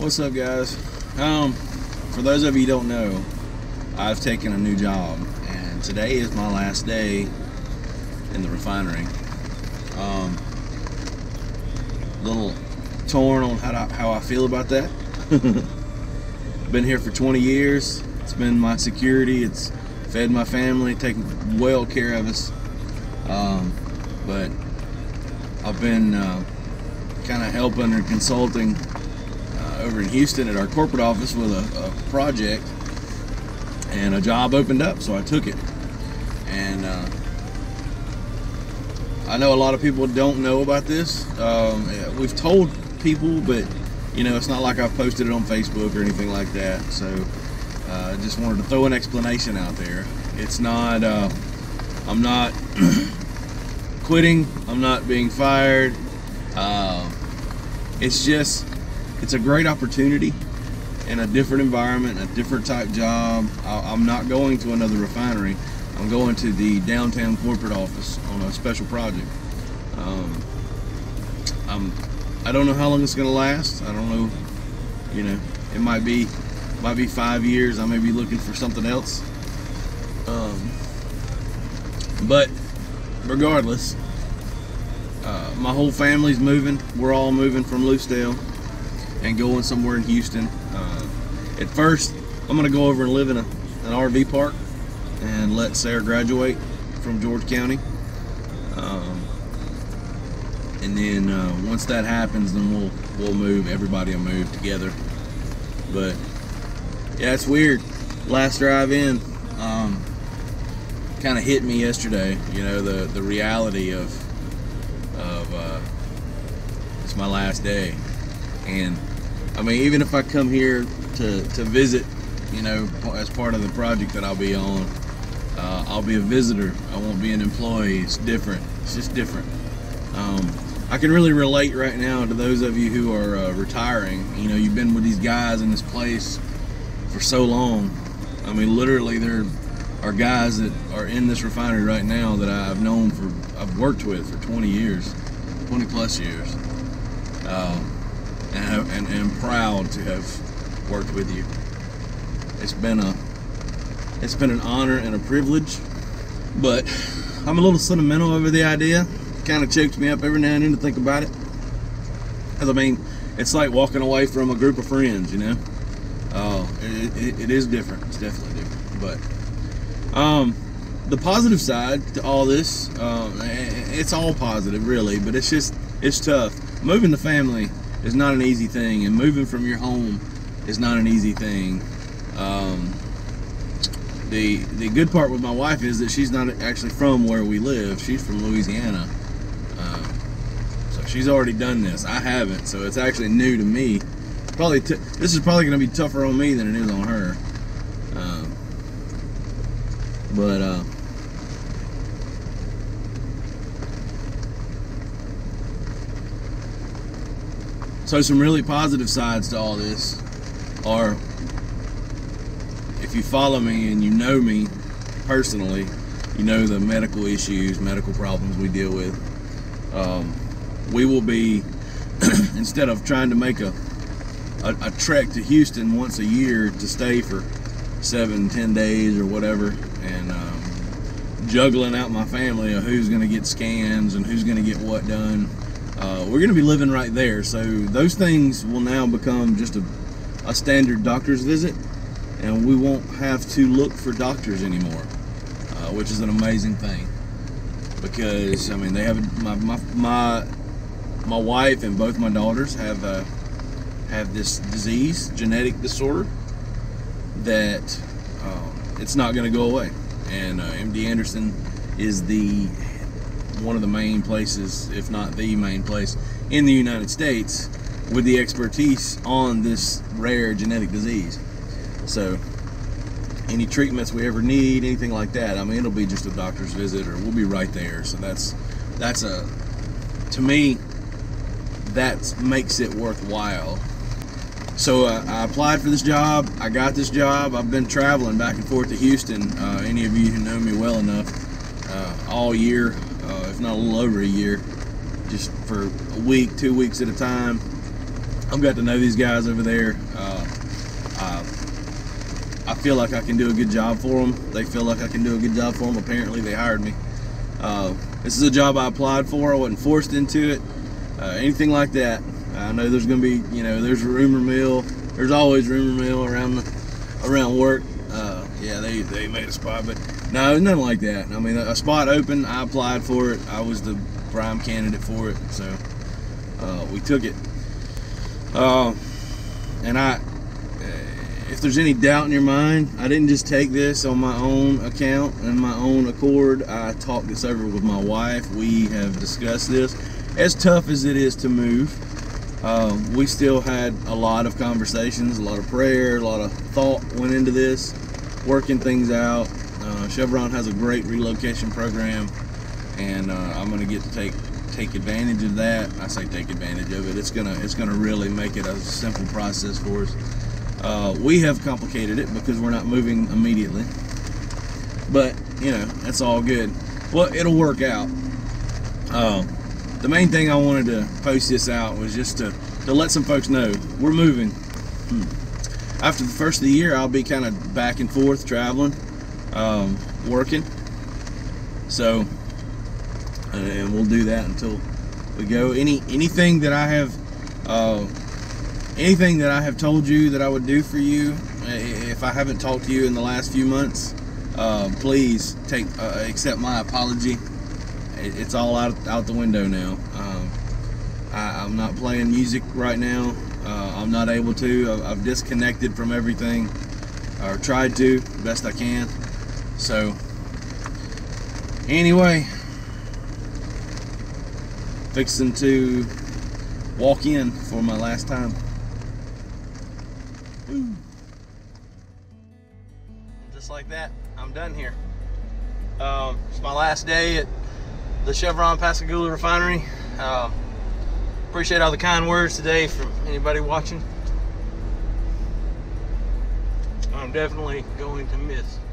What's up, guys? For those of you who don't know, I've taken a new job, and today is my last day in the refinery. A little torn on how I feel about that. Been here for 20 years. It's been my security. It's fed my family, taken well care of us. But I've been kind of helping or consulting over in Houston at our corporate office with a project, and a job opened up, so I took it. And I know a lot of people don't know about this. We've told people, but you know, it's not like I've posted it on Facebook or anything like that. So I just wanted to throw an explanation out there. It's not, I'm not quitting, I'm not being fired. It's just, it's a great opportunity in a different environment, a different type job. I'm not going to another refinery. I'm going to the downtown corporate office on a special project. I don't know how long it's gonna last. I don't know, you know, it might be 5 years. I may be looking for something else. But regardless, my whole family's moving. We're all moving from Loosedale and going somewhere in Houston. At first, I'm gonna go over and live in an RV park and let Sarah graduate from George County. And then once that happens, then we'll move. Everybody will move together. But yeah, it's weird. Last drive in kind of hit me yesterday. You know, the reality of it's my last day. And I mean, even if I come here to visit, you know, as part of the project that I'll be on, I'll be a visitor. I won't be an employee. It's different. It's just different. I can really relate right now to those of you who are retiring. You know, you've been with these guys in this place for so long. I mean, literally, there are guys that are in this refinery right now that I've known for, I've worked with for 20 years, 20 plus years. And I'm proud to have worked with you. It's been an honor and a privilege, but I'm a little sentimental over the idea. Kind of chokes me up every now and then to think about it. Because I mean, it's like walking away from a group of friends, you know. It is different. It's definitely different. But the positive side to all this, it's all positive really, but it's just, it's tough. Moving the family is not an easy thing, and moving from your home is not an easy thing. The good part with my wife is that she's not actually from where we live. She's from Louisiana. So she's already done this. I haven't, so it's actually new to me. Probably this is probably going to be tougher on me than it is on her. So some really positive sides to all this are, if you follow me and you know me personally, you know the medical issues, medical problems we deal with. We will be, instead of trying to make a trek to Houston once a year to stay for 7-10 days or whatever, and juggling out my family of who's going to get scans and who's going to get what done, we're going to be living right there, so those things will now become just a standard doctor's visit, and we won't have to look for doctors anymore, which is an amazing thing, because I mean, they have my wife and both my daughters have this disease, genetic disorder, that it's not going to go away, and MD Anderson is one of the main places, if not the main place in the United States with the expertise on this rare genetic disease. So any treatments we ever need, anything like that, I mean, it'll be just a doctor's visit, or we'll be right there. So that's to me, that makes it worthwhile. So I applied for this job. I got this job. I've been traveling back and forth to Houston, any of you who know me well enough, all year. If not a little over a year, just for a week, 2 weeks at a time. I've got to know these guys over there. I feel like I can do a good job for them. They feel like I can do a good job for them. Apparently they hired me. This is a job I applied for. I wasn't forced into it, anything like that. I know there's going to be, you know, there's rumor mill. There's always rumor mill around work. Yeah, they made a spot, but no, nothing like that. I mean, a spot open, I applied for it. I was the prime candidate for it, so we took it. And if there's any doubt in your mind, I didn't just take this on my own account and my own accord. I talked this over with my wife. We have discussed this. As tough as it is to move, we still had a lot of conversations, a lot of prayer, a lot of thought went into this, working things out. Chevron has a great relocation program, and I'm going to get to take advantage of that. I say take advantage of it. It's gonna really make it a simple process for us. We have complicated it because we're not moving immediately, but you know, that's all good. Well, it'll work out. The main thing I wanted to post this out was just to let some folks know we're moving. After the first of the year, I'll be kind of back and forth traveling, working. So, and we'll do that until we go. Anything that I have, anything that I have told you that I would do for you, if I haven't talked to you in the last few months, please accept my apology. It's all out the window now. I'm not playing music right now. I'm not able to. I've disconnected from everything, or tried to best I can. So anyway, fixing to walk in for my last time. Woo. Just like that, I'm done here. It's my last day at the Chevron Pascagoula Refinery. Appreciate all the kind words today from anybody watching. I'm definitely going to miss